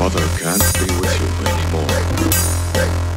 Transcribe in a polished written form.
mother can't be with you anymore.